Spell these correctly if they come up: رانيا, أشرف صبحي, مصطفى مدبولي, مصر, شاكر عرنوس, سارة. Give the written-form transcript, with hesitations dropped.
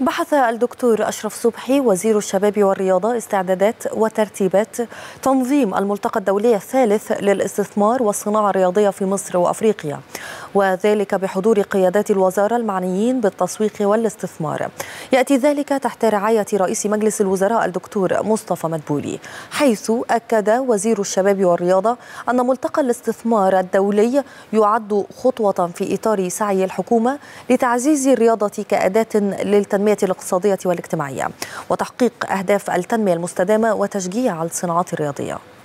بحث الدكتور أشرف صبحي وزير الشباب والرياضة استعدادات وترتيبات تنظيم الملتقى الدولي الثالث للاستثمار والصناعة الرياضية في مصر وأفريقيا، وذلك بحضور قيادات الوزارة المعنيين بالتسويق والاستثمار. يأتي ذلك تحت رعاية رئيس مجلس الوزراء الدكتور مصطفى مدبولي، حيث أكد وزير الشباب والرياضة أن ملتقى الاستثمار الدولي يعد خطوة في إطار سعي الحكومة لتعزيز الرياضة كأداة للتنمية الاقتصادية والاجتماعية وتحقيق أهداف التنمية المستدامة وتشجيع الصناعات الرياضية.